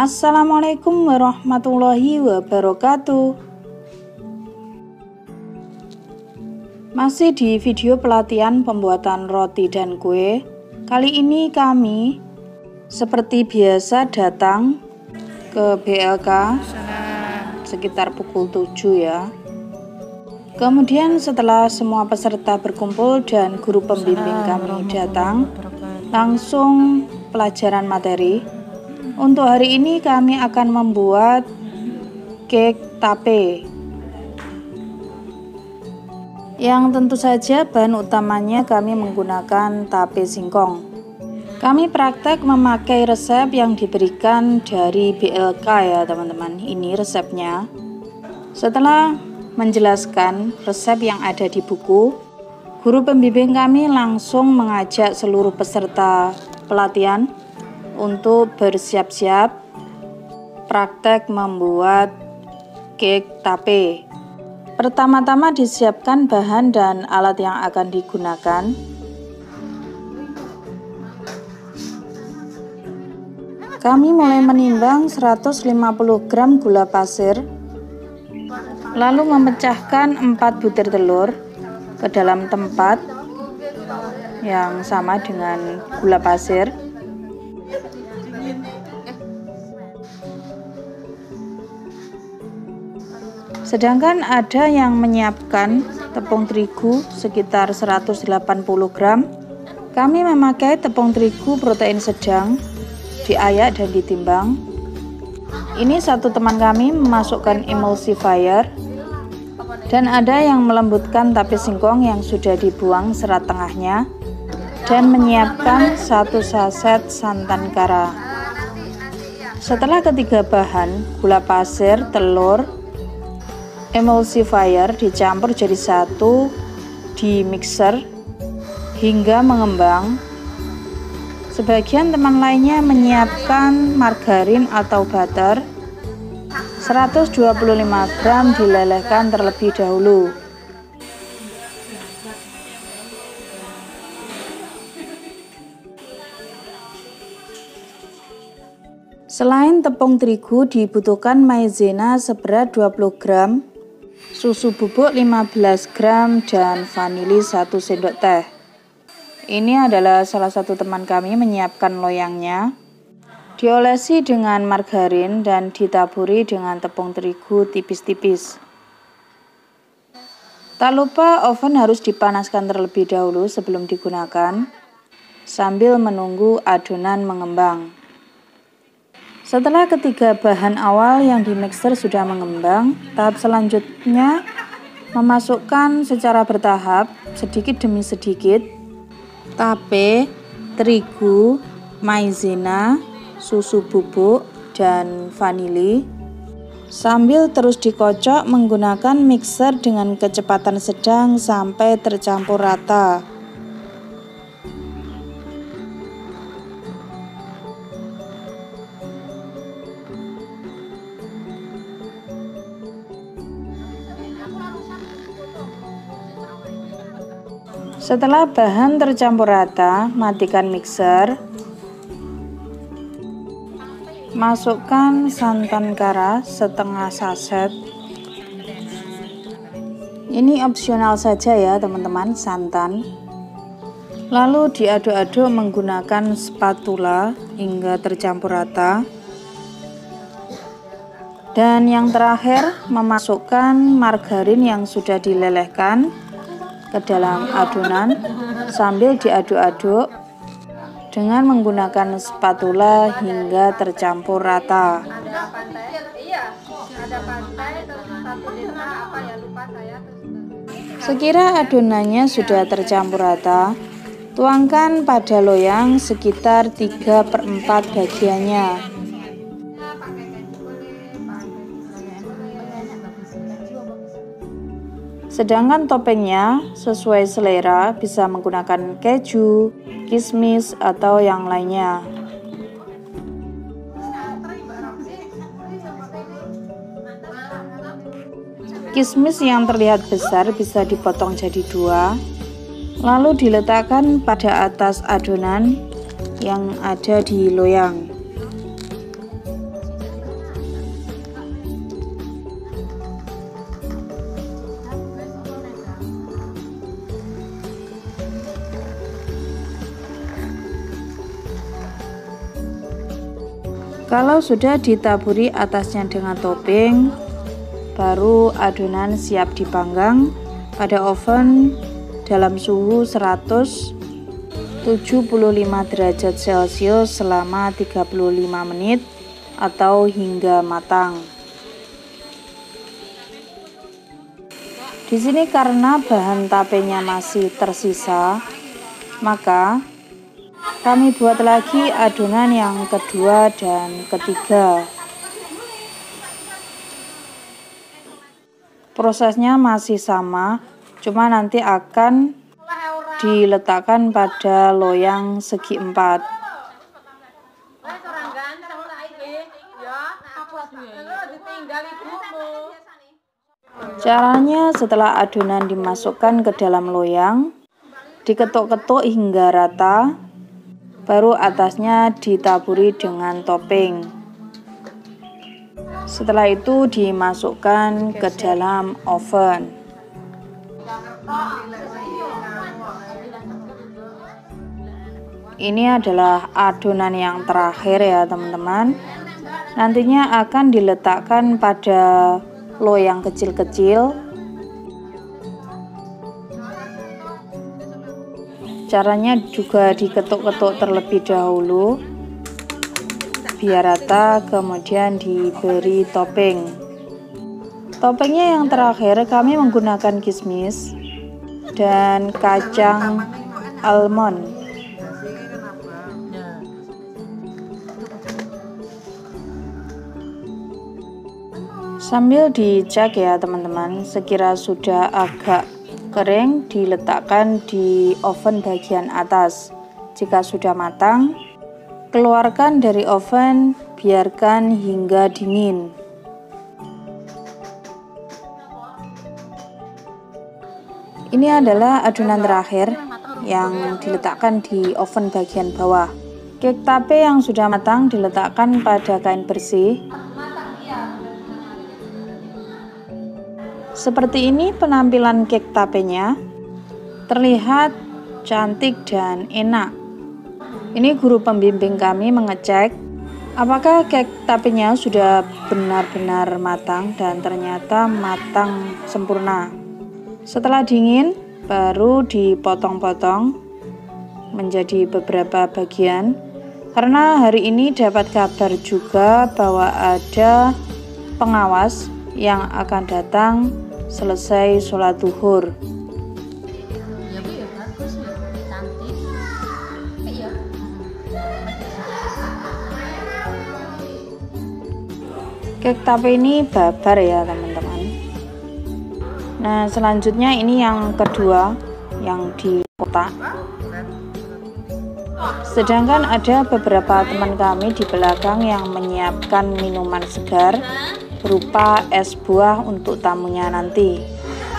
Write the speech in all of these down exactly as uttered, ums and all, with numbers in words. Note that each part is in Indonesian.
Assalamualaikum warahmatullahi wabarakatuh. Masih di video pelatihan pembuatan roti dan kue. Kali ini kami seperti biasa datang ke B L K sekitar pukul tujuh ya. Kemudian setelah semua peserta berkumpul dan guru pembimbing kami datang, langsung pelajaran materi. Untuk hari ini kami akan membuat cake tape. Yang tentu saja bahan utamanya kami menggunakan tape singkong. Kami praktek memakai resep yang diberikan dari B L K ya teman-teman. Ini resepnya. Setelah menjelaskan resep yang ada di buku, guru pembimbing kami langsung mengajak seluruh peserta pelatihan untuk bersiap-siap praktek membuat cake tape. Pertama-tama disiapkan bahan dan alat yang akan digunakan. Kami mulai menimbang seratus lima puluh gram gula pasir, lalu memecahkan empat butir telur ke dalam tempat yang sama dengan gula pasir. Sedangkan ada yang menyiapkan tepung terigu sekitar seratus delapan puluh gram. Kami memakai tepung terigu protein sedang, diayak dan ditimbang. Ini satu teman kami memasukkan emulsifier, dan ada yang melembutkan tape singkong yang sudah dibuang serat tengahnya, dan menyiapkan satu saset santan kara. Setelah ketiga bahan, gula pasir, telur, emulsifier dicampur jadi satu di mixer hingga mengembang. Sebagian teman lainnya menyiapkan margarin atau butter. Seratus dua puluh lima gram dilelehkan terlebih dahulu. Selain tepung terigu dibutuhkan maizena seberat dua puluh gram, susu bubuk lima belas gram, dan vanili satu sendok teh. Ini adalah salah satu teman kami menyiapkan loyangnya. Diolesi dengan margarin dan ditaburi dengan tepung terigu tipis-tipis. Tak lupa oven harus dipanaskan terlebih dahulu sebelum digunakan, sambil menunggu adonan mengembang. Setelah ketiga bahan awal yang dimixer sudah mengembang, tahap selanjutnya memasukkan secara bertahap sedikit demi sedikit tape, terigu, maizena, susu bubuk, dan vanili, sambil terus dikocok menggunakan mixer dengan kecepatan sedang sampai tercampur rata. Setelah bahan tercampur rata, matikan mixer. Masukkan santan kara setengah saset. Ini opsional saja ya teman-teman, santan. Lalu diaduk-aduk menggunakan spatula hingga tercampur rata. Dan yang terakhir, memasukkan margarin yang sudah dilelehkan ke dalam adonan sambil diaduk-aduk dengan menggunakan spatula hingga tercampur rata. Sekira adonannya sudah tercampur rata, tuangkan pada loyang sekitar tiga per empat bagiannya. Sedangkan toppingnya sesuai selera, bisa menggunakan keju, kismis, atau yang lainnya. Kismis yang terlihat besar bisa dipotong jadi dua, lalu diletakkan pada atas adonan yang ada di loyang. Kalau sudah ditaburi atasnya dengan topping, baru adonan siap dipanggang pada oven dalam suhu seratus tujuh puluh lima derajat Celcius selama tiga puluh lima menit atau hingga matang. Di sini karena bahan tapenya masih tersisa, maka kami buat lagi adonan yang kedua dan ketiga. Prosesnya masih sama, cuma nanti akan diletakkan pada loyang segi empat. Caranya, setelah adonan dimasukkan ke dalam loyang, diketuk-ketuk hingga rata, baru atasnya ditaburi dengan topping. Setelah itu dimasukkan ke dalam oven. Ini adalah adonan yang terakhir ya teman-teman. Nantinya akan diletakkan pada loyang kecil-kecil. Caranya juga diketuk-ketuk terlebih dahulu biar rata, kemudian diberi topping. Toppingnya yang terakhir kami menggunakan kismis dan kacang almond. Sambil dicek ya teman-teman, sekira sudah agak kering diletakkan di oven bagian atas. Jika sudah matang, keluarkan dari oven, biarkan hingga dingin. Ini adalah adonan terakhir yang diletakkan di oven bagian bawah. Cake tape yang sudah matang diletakkan pada kain bersih. Seperti ini penampilan cake tapenya, terlihat cantik dan enak. Ini guru pembimbing kami mengecek apakah cake tapenya sudah benar-benar matang, dan ternyata matang sempurna. Setelah dingin baru dipotong-potong menjadi beberapa bagian, karena hari ini dapat kabar juga bahwa ada pengawas yang akan datang selesai sholat zuhur. Cake tape ini babar ya teman-teman. Nah, selanjutnya ini yang kedua yang di kotak. Sedangkan ada beberapa teman kami di belakang yang menyiapkan minuman segar berupa es buah untuk tamunya nanti.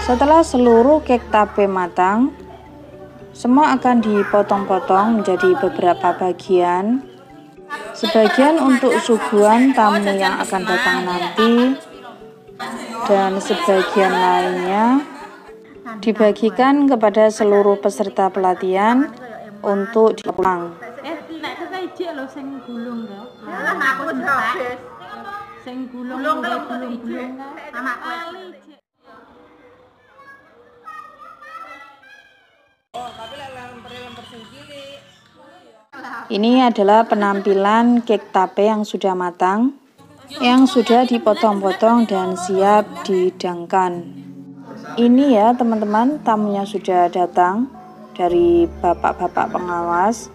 Setelah seluruh cake tape matang, semua akan dipotong-potong menjadi beberapa bagian. Sebagian untuk suguhan tamu yang akan datang nanti, dan sebagian lainnya dibagikan kepada seluruh peserta pelatihan untuk dipulang. Ini adalah penampilan cake tape yang sudah matang, yang sudah dipotong-potong dan siap dihidangkan. Ini ya teman-teman, tamunya sudah datang dari bapak-bapak pengawas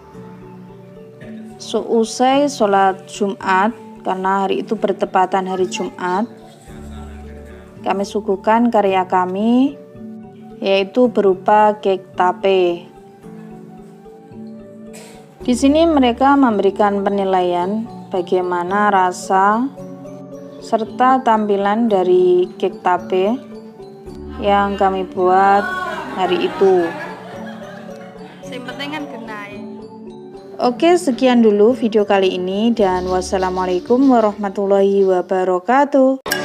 seusai sholat Jumat. Karena hari itu bertepatan hari Jumat, kami suguhkan karya kami, yaitu berupa cake tape. Di sini mereka memberikan penilaian bagaimana rasa serta tampilan dari cake tape yang kami buat hari itu. Oke, sekian dulu video kali ini, dan wassalamualaikum warahmatullahi wabarakatuh.